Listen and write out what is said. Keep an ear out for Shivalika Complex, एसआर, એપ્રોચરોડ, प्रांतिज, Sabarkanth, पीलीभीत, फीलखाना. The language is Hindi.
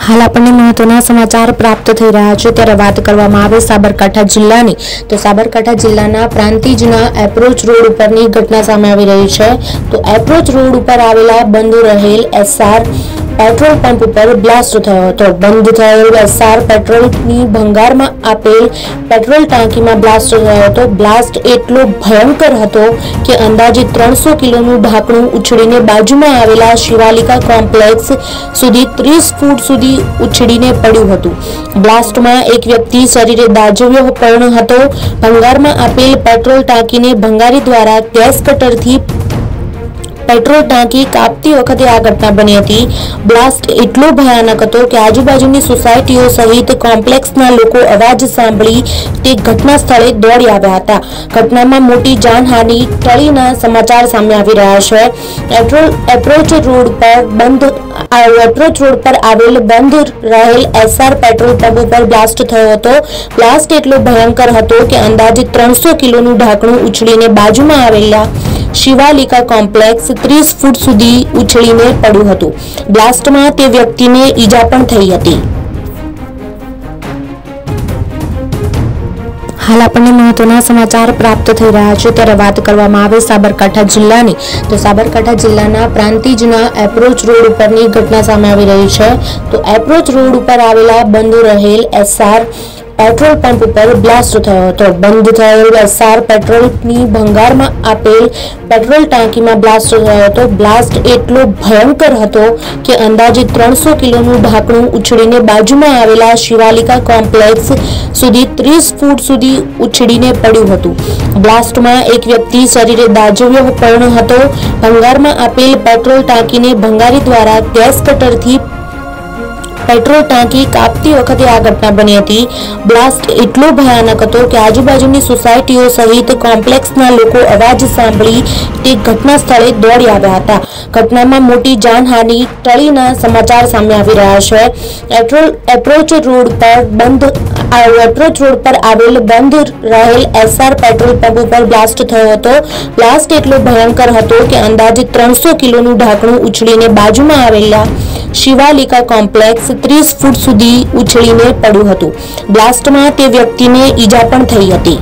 हाल अपने महत्वना समाचार प्राप्त थई रह्या छे त्यारे वात करवामां आवे साबरकांठा जिल्लानी। तो साबरकांठा जिल्लाना प्रांतिजना एप्रोच रोड उपरनी घटना सामे आवी रही छे। तो एप्रोच रोड उपर आवेला बंद रहेल एसआर पेट्रोल पंप पर ब्लास्ट थयो हतो। बंद थयेल एसआर पेट्रोलनी भंगारमां आपेल पेट्रोल टांकीमां ब्लास्ट थयो हतो। ब्लास्ट एटलो भयंकर हतो के अंदाजे 300 किलोनुं ढांकणुं उछळीने बाजुमां आवेला शिवालिका कॉम्प्लेक्स सुधी 30 फूट सुधी उछळीने पड्युं हतुं। ब्लास्टमां एक व्यक्ति शरीरे दाझव्यो पण हतो। भंगारमां आपेल पेट्रोल टांकीने भंगारी द्वारा गैस कटरथी पेट्रोल टांकी कापती वखते आ घटना बनी हती। ब्लास्ट एटलो भयानक हतो के आजुबाजुनी सोसायटीओ सहित कॉम्प्लेक्सना लोको अवाज सांभळी ते घटना स्थळे दौड़ी आव्या हता। घटनामां मोटी जानहानी टळीना समाचार सामे आवी रह्या छे। एप्रोच रोड पर आवेल बंद रहेल एसआर पेट्रोल पंप पर ब्लास्ट थयो हतो। ब्लास्ट एटलो भयंकर हतो के अंदाजे 300 किलोनुं ढांकणुं उछळीने बाजुमां आवेला शिवालिका कॉम्प्लेक्स 30 फूट सुधी उछळीने पड्युं हतुं। ब्लास्टमां ते व्यक्तिने ईजा पण थई हती। हाल अपने महत्वना समाचार प्राप्त थई रह्या छे त्यारे वात करवामां आवे साबरकांठा जिल्लानी। तो साबरकांठा जिल्लाना प्रांतिजना एप्रोच रोड उपरनी घटना सामे आवी रही छे। तो एप्रोच रोड उपर आवेला बंद रहेल एसआर पेट्रोल पंप पर ब्लास्ट थयो हतो। बंद थयेल एसआर पेट्रोलनी भंगारमां आपेल पेट्रोल टांकीमां ब्लास्ट थयो हतो। ब्लास्ट एटलो भयंकर हतो के अंदाजे 300 किलोनुं ढांकणुं उछळीने बाजुमां आवेला शिवालिका कॉम्प्लेक्स सुधी 30 फूट सुधी उछळीने पड्युं हतुं। ब्लास्टमां एक व्यक्ति शरीरे दाझव्यो पण हतो। भंगारमां आपेल पेट्रोल टांकीने भंगारी द्वारा गैस कटरथी पेट्रोल टांकी कापती वखते आ घटना बनी हती। ब्लास्ट एटलो भयानक हतो के आजुबाजुनी सोसायटीओ सहित कॉम्प्लेक्सना लोको अवाज सांभळी ते घटना स्थळे दौड़ी आव्या हता। घटनामां मोटी जानहानी टळीना समाचार सामे आवी रह्या छे। एप्रोच रोड पर आवेल बंद रहेल एसआर पेट्रोल पंप पर ब्लास्ट थयो हतो। ब्लास्ट एटलो भयंकर हतो के अंदाजे 300 किलोनुं ढांकणुं उछळीने बाजुमां आवेला शिवालिका कॉम्प्लेक्स 30 फूट सुधी उछळीने पड्युं हतुं। ब्लास्टमां ते व्यक्तिने ईजा पण थई हती।